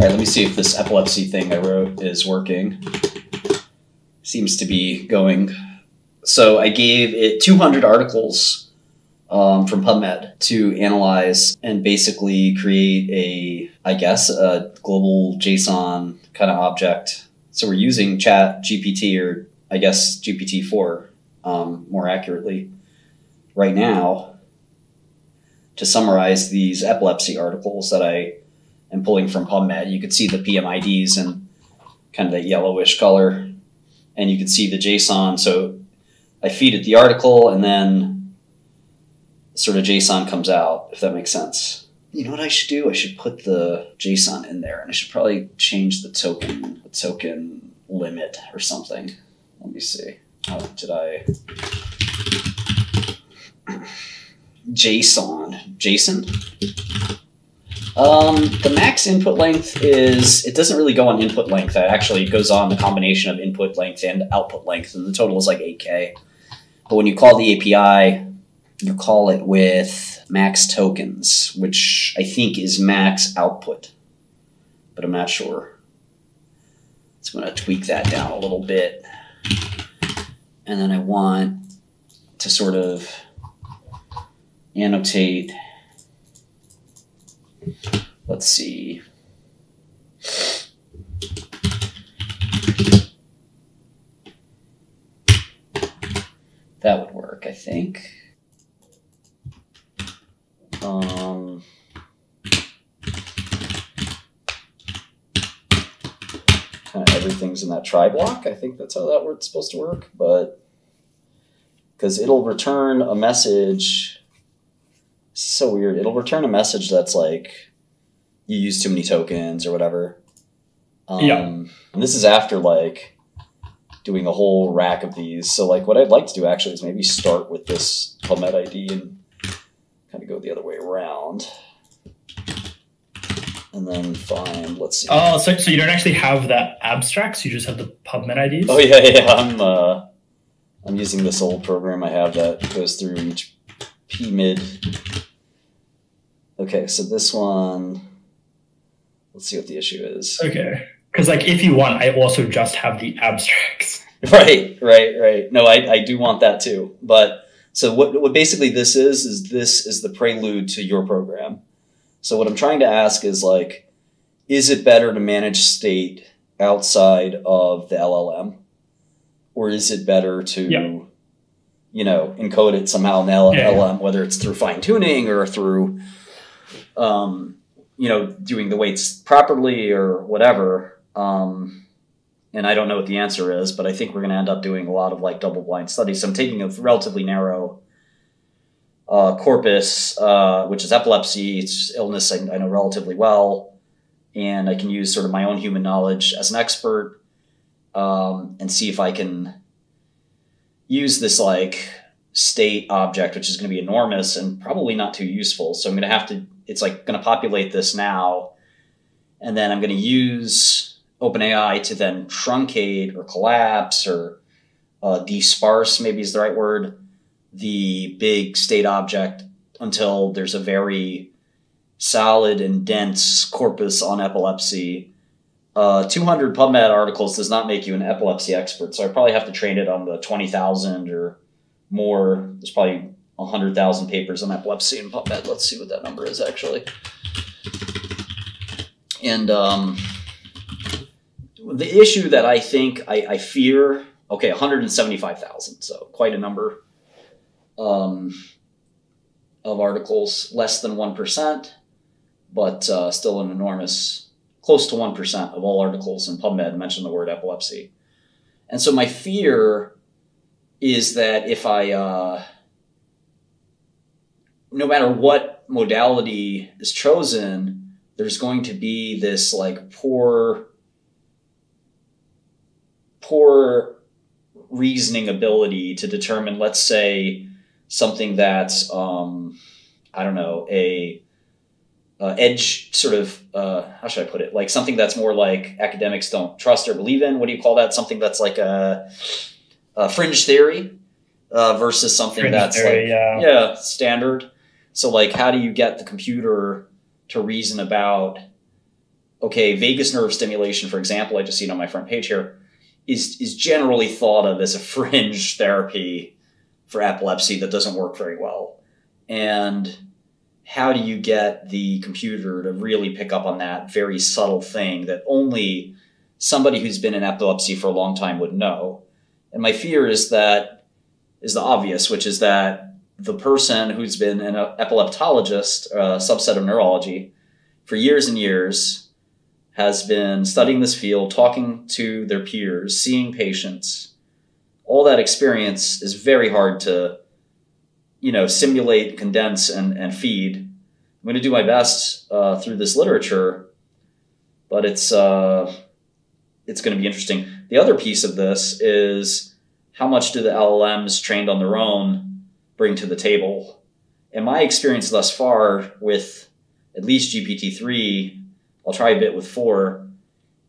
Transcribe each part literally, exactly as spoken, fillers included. All right, let me see if this epilepsy thing I wrote is working. Seems to be going. So I gave it two hundred articles um, from PubMed to analyze and basically create a, I guess, a global JSON kind of object. So we're using Chat G P T, or I guess G P T four um, more accurately right now, to summarize these epilepsy articles that I am pulling from PubMed. You could see the P M I Ds and kind of that yellowish color, and you could see the JSON. So I feed it the article, and then sort of JSON comes out, if that makes sense. You know what I should do? I should put the JSON in there, and I should probably change the token, the token limit or something. Let me see. How did I? JSON. JSON? Um, the max input length is, it doesn't really go on input length. That actually goes on the combination of input length and output length, and the total is like eight K. But when you call the A P I, you call it with max tokens, which I think is max output, but I'm not sure. So I'm going to tweak that down a little bit. And then I want to sort of annotate. Let's see. That would work, I think. Um, kind of everything's in that try block. I think that's how that word's supposed to work, but because it'll return a message. So weird. It'll return a message that's like, you use too many tokens or whatever. Um, yeah. And this is after like doing a whole rack of these. So like what I'd like to do actually is maybe start with this PubMed I D and kind of go the other way around. And then find, let's see. Oh, so, so you don't actually have that abstracts. You just have the PubMed I Ds? Oh, yeah, yeah. I'm, uh, I'm using this old program I have that goes through each P M I D. Okay, so this one, let's see what the issue is. Okay, because like if you want, I also just have the abstracts. Right, right, right. No, I, I do want that too. But so what, what basically this is, is this is the prelude to your program. So what I'm trying to ask is like, is it better to manage state outside of the L L M? Or is it better to... Yep. you know, encode it somehow in L L M, yeah, yeah. whether it's through fine tuning or through, um, you know, doing the weights properly or whatever. Um, and I don't know what the answer is, but I think we're going to end up doing a lot of like double blind studies. So I'm taking a relatively narrow uh, corpus, uh, which is epilepsy, it's illness I, I know relatively well. And I can use sort of my own human knowledge as an expert um, and see if I can use this like state object, which is going to be enormous and probably not too useful. So I'm going to have to, it's like going to populate this now. And then I'm going to use OpenAI to then truncate or collapse or uh, desparse, maybe is the right word, the big state object until there's a very solid and dense corpus on epilepsy. Uh, two hundred PubMed articles does not make you an epilepsy expert, so I probably have to train it on the twenty thousand or more. There's probably one hundred thousand papers on epilepsy in PubMed. Let's see what that number is, actually. And um, the issue that I think I, I fear, okay, one hundred seventy-five thousand, so quite a number um, of articles, less than one percent, but uh, still an enormous... close to one percent of all articles in PubMed mention the word epilepsy. And so my fear is that if I, uh, no matter what modality is chosen, there's going to be this like poor, poor reasoning ability to determine, let's say something that's, um, I don't know, a, Uh, edge sort of, uh, how should I put it? Like something that's more like academics don't trust or believe in. What do you call that? Something that's like a, a fringe theory uh, versus something fringe that's theory, like, yeah. yeah, standard. So like, how do you get the computer to reason about okay, vagus nerve stimulation, for example, I just seen on my front page here, is, is generally thought of as a fringe therapy for epilepsy that doesn't work very well. And how do you get the computer to really pick up on that very subtle thing that only somebody who's been in epilepsy for a long time would know? And my fear is that is the obvious, which is that the person who's been an epileptologist, a subset of neurology, for years and years, has been studying this field, talking to their peers, seeing patients. All that experience is very hard to, you know, simulate, condense, and, and feed. I'm going to do my best uh, through this literature, but it's uh, it's going to be interesting. The other piece of this is how much do the L L Ms trained on their own bring to the table? And my experience thus far with at least G P T three, I'll try a bit with four,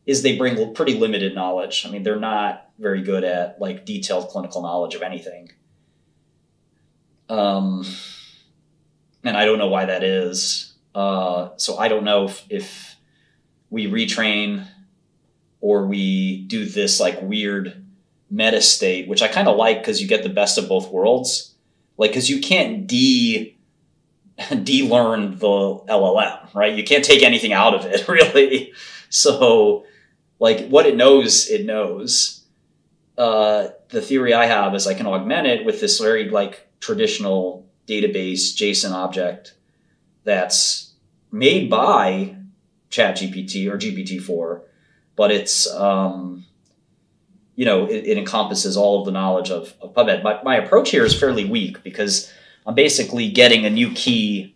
is they bring pretty limited knowledge. I mean, they're not very good at like detailed clinical knowledge of anything. Um, and I don't know why that is. Uh, so I don't know if, if we retrain or we do this like weird meta state, which I kind of like because you get the best of both worlds. Like, cause you can't de de-learn the L L M, right? You can't take anything out of it really. So like what it knows, it knows. Uh, the theory I have is I can augment it with this very like traditional database JSON object that's made by ChatGPT or G P T four, but it's, um, you know, it, it encompasses all of the knowledge of, of PubMed. My, my approach here is fairly weak because I'm basically getting a new key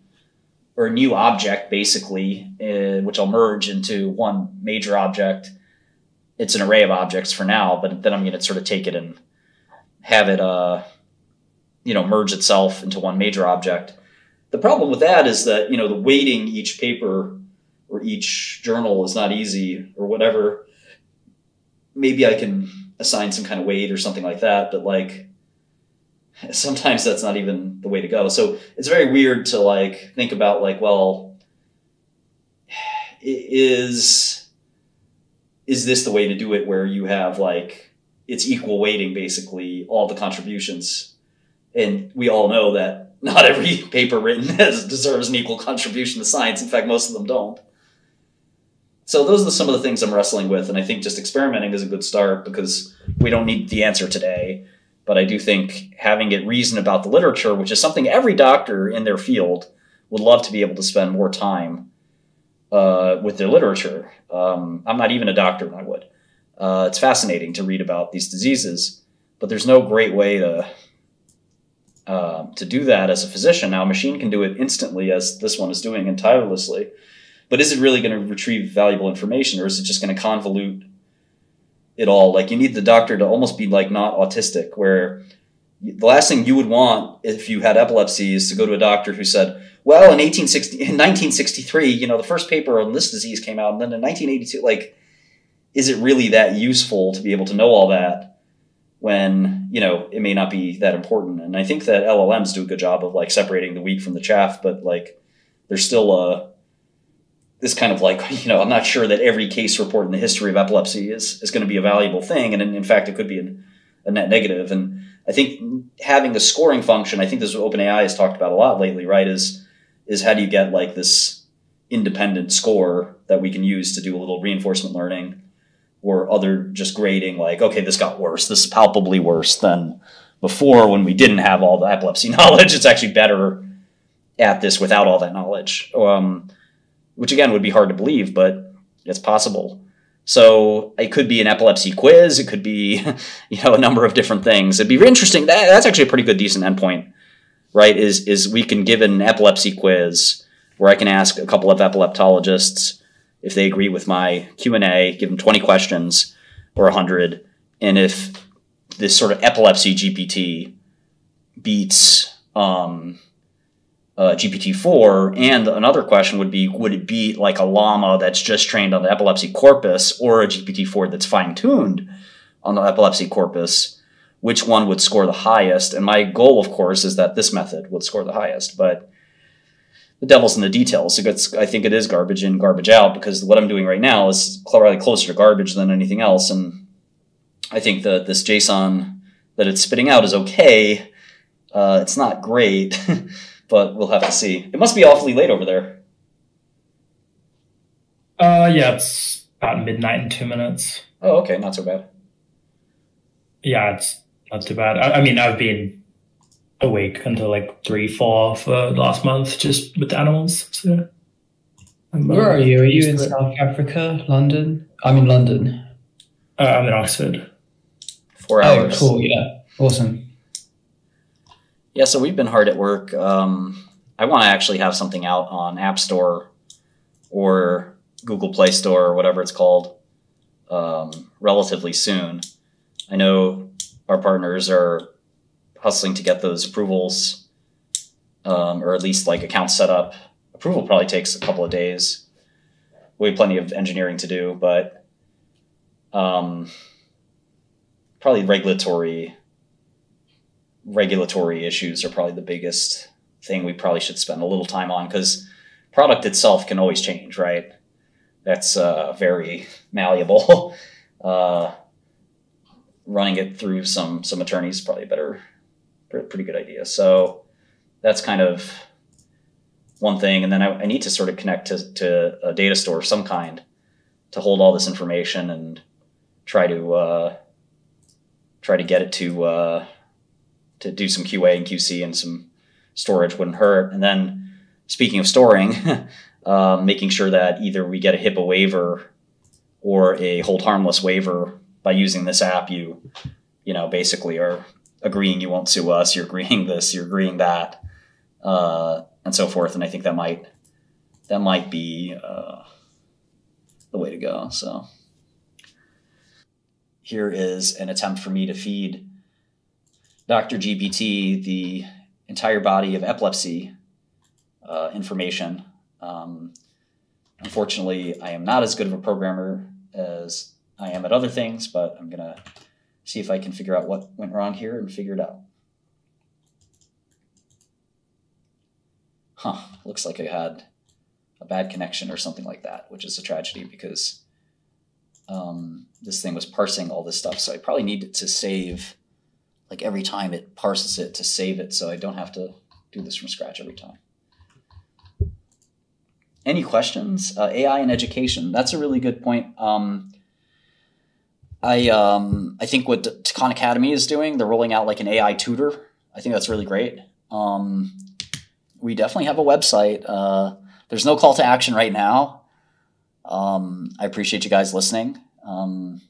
or a new object, basically, uh, which I'll merge into one major object. It's an array of objects for now, but then I'm going to sort of take it and have it, uh, you know, merge itself into one major object. The problem with that is that, you know, the weighting each paper or each journal is not easy or whatever. Maybe I can assign some kind of weight or something like that, but like sometimes that's not even the way to go. So it's very weird to like think about like, well, is, is this the way to do it where you have like, it's equal weighting, basically all the contributions. And we all know that not every paper written has, deserves an equal contribution to science. In fact, most of them don't. So those are some of the things I'm wrestling with. And I think just experimenting is a good start because we don't need the answer today. But I do think having it reason about the literature, which is something every doctor in their field would love to be able to spend more time uh, with their literature. Um, I'm not even a doctor, but I would. Uh, it's fascinating to read about these diseases, but there's no great way to... Uh, to do that as a physician. Now a machine can do it instantly as this one is doing and tirelessly, but is it really going to retrieve valuable information or is it just going to convolute it all? Like you need the doctor to almost be like not autistic, where the last thing you would want if you had epilepsy is to go to a doctor who said, well, in nineteen sixty-three, you know, the first paper on this disease came out and then in nineteen eighty-two, like, is it really that useful to be able to know all that? When, you know, it may not be that important. And I think that L L Ms do a good job of like separating the wheat from the chaff, but like there's still uh, this kind of like, you know, I'm not sure that every case report in the history of epilepsy is, is going to be a valuable thing. And in, in fact, it could be an, a net negative. And I think having a scoring function, I think this is what OpenAI has talked about a lot lately, right, is, is how do you get like this independent score that we can use to do a little reinforcement learning or other just grading, like, okay, this got worse. This is palpably worse than before when we didn't have all the epilepsy knowledge. It's actually better at this without all that knowledge, um, which, again, would be hard to believe, but it's possible. So it could be an epilepsy quiz. It could be, you know, a number of different things. It'd be interesting. That, that's actually a pretty good, decent endpoint, right, is, is we can give an epilepsy quiz where I can ask a couple of epileptologists if they agree with my Q and A, give them twenty questions or one hundred. And if this sort of epilepsy G P T beats um, uh, G P T four, and another question would be, would it beat like a llama that's just trained on the epilepsy corpus or a G P T four that's fine-tuned on the epilepsy corpus, which one would score the highest? And my goal, of course, is that this method would score the highest. But the devil's in the details. It gets, I think it is garbage in, garbage out, because what I'm doing right now is probably closer to garbage than anything else. And I think that this JSON that it's spitting out is okay. Uh, it's not great, but we'll have to see. It must be awfully late over there. Uh, yeah, it's about midnight in two minutes. Oh, okay. Not so bad. Yeah, it's not too bad. I, I mean, I've been awake until like three, four for last month, just with the animals. So, I'm, where uh, are you? Are you in South Africa, London? I'm in London. Uh, I'm in Oxford. Four hours. Oh, cool. Yeah. Awesome. Yeah. So we've been hard at work. Um, I want to actually have something out on App Store or Google Play Store or whatever it's called, um, relatively soon. I know our partners are hustling to get those approvals, um, or at least like account setup. Approval probably takes a couple of days. We have plenty of engineering to do, but um, probably regulatory regulatory issues are probably the biggest thing we probably should spend a little time on, because product itself can always change, right? That's uh, very malleable. uh, running it through some, some attorneys is probably a better, pretty good idea. So that's kind of one thing. And then I, I need to sort of connect to, to a data store of some kind to hold all this information and try to, uh, try to get it to, uh, to do some Q A and Q C, and some storage wouldn't hurt. And then speaking of storing, uh, making sure that either we get a HIPAA waiver or a hold harmless waiver. By using this app, you, you know, basically are agreeing you won't sue us, you're agreeing this, you're agreeing that, uh, and so forth. And I think that might, that might be uh, the way to go. So here is an attempt for me to feed Doctor G P T the entire body of epilepsy uh, information. Um, unfortunately, I am not as good of a programmer as I am at other things, but I'm going to see if I can figure out what went wrong here and figure it out. Huh, looks like I had a bad connection or something like that, which is a tragedy, because um, this thing was parsing all this stuff. So I probably need it to save, like every time it parses it, to save it, so I don't have to do this from scratch every time. Any questions? Uh, A I in education, that's a really good point. Um, I um, I think what Khan Academy is doing, they're rolling out like an A I tutor. I think that's really great. Um, we definitely have a website. Uh, there's no call to action right now. Um, I appreciate you guys listening. Um,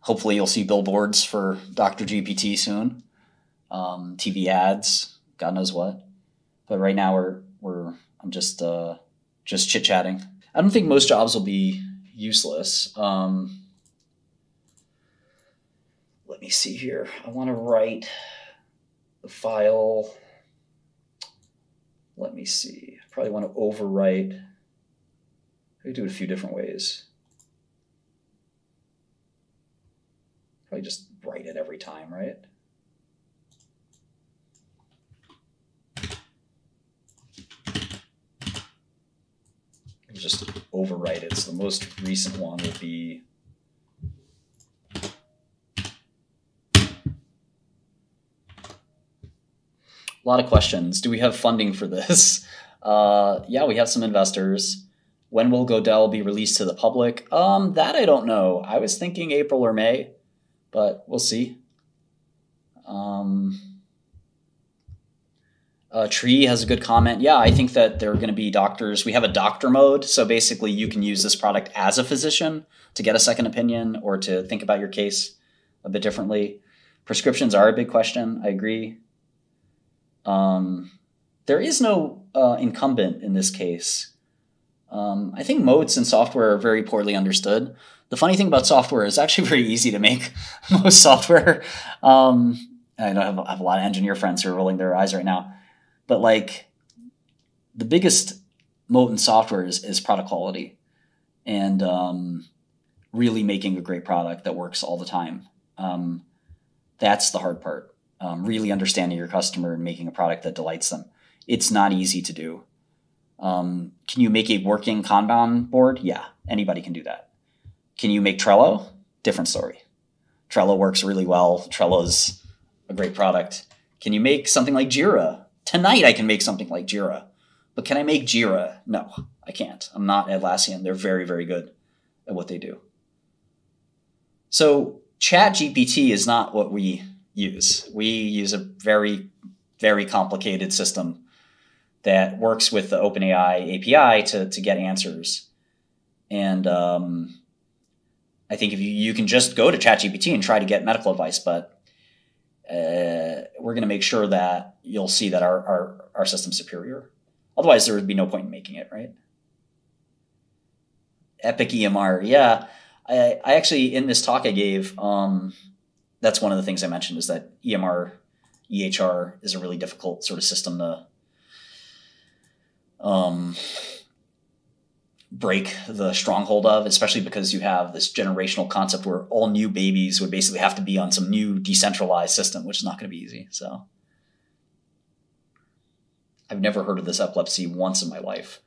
hopefully you'll see billboards for Doctor G P T soon. Um, T V ads, God knows what. But right now we're we're I'm just uh, just chit chatting. I don't think most jobs will be useless. Um, Let me see here. I want to write the file. Let me see. I probably want to overwrite. I could do it a few different ways. Probably just write it every time, right? I'll just overwrite it. So the most recent one will be a lot of questions. Do we have funding for this? Uh, yeah, we have some investors. When will Godel be released to the public? Um, that I don't know. I was thinking April or May, but we'll see. Um, uh, Tree has a good comment. Yeah, I think that there are going to be doctors. We have a doctor mode. So basically you can use this product as a physician to get a second opinion or to think about your case a bit differently. Prescriptions are a big question. I agree. Um, there is no uh, incumbent in this case. Um, I think moats in software are very poorly understood. The funny thing about software is actually very easy to make most software. Um, I know I have, I have a lot of engineer friends who are rolling their eyes right now, but like the biggest moat in software is, is product quality and um, really making a great product that works all the time. Um, that's the hard part. Um, really understanding your customer and making a product that delights them. It's not easy to do. Um, can you make a working Kanban board? Yeah, anybody can do that. Can you make Trello? Different story. Trello works really well. Trello's a great product. Can you make something like Jira? Tonight I can make something like Jira. But can I make Jira? No, I can't. I'm not Atlassian. They're very, very good at what they do. So ChatGPT is not what we use. We use a very, very complicated system that works with the OpenAI A P I to, to get answers. And um, I think if you, you can just go to ChatGPT and try to get medical advice, but uh, we're going to make sure that you'll see that our, our, our system's superior. Otherwise, there would be no point in making it, right? Epic E M R. Yeah, I, I actually, in this talk I gave, um, that's one of the things I mentioned is that E M R, E H R is a really difficult sort of system to um, break the stronghold of, especially because you have this generational concept where all new babies would basically have to be on some new decentralized system, which is not going to be easy, so... I've never heard of this epilepsy once in my life.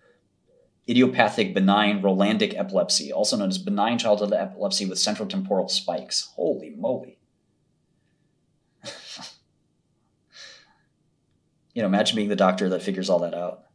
Idiopathic benign Rolandic epilepsy, also known as benign childhood epilepsy with central temporal spikes. Holy moly. You know, imagine being the doctor that figures all that out.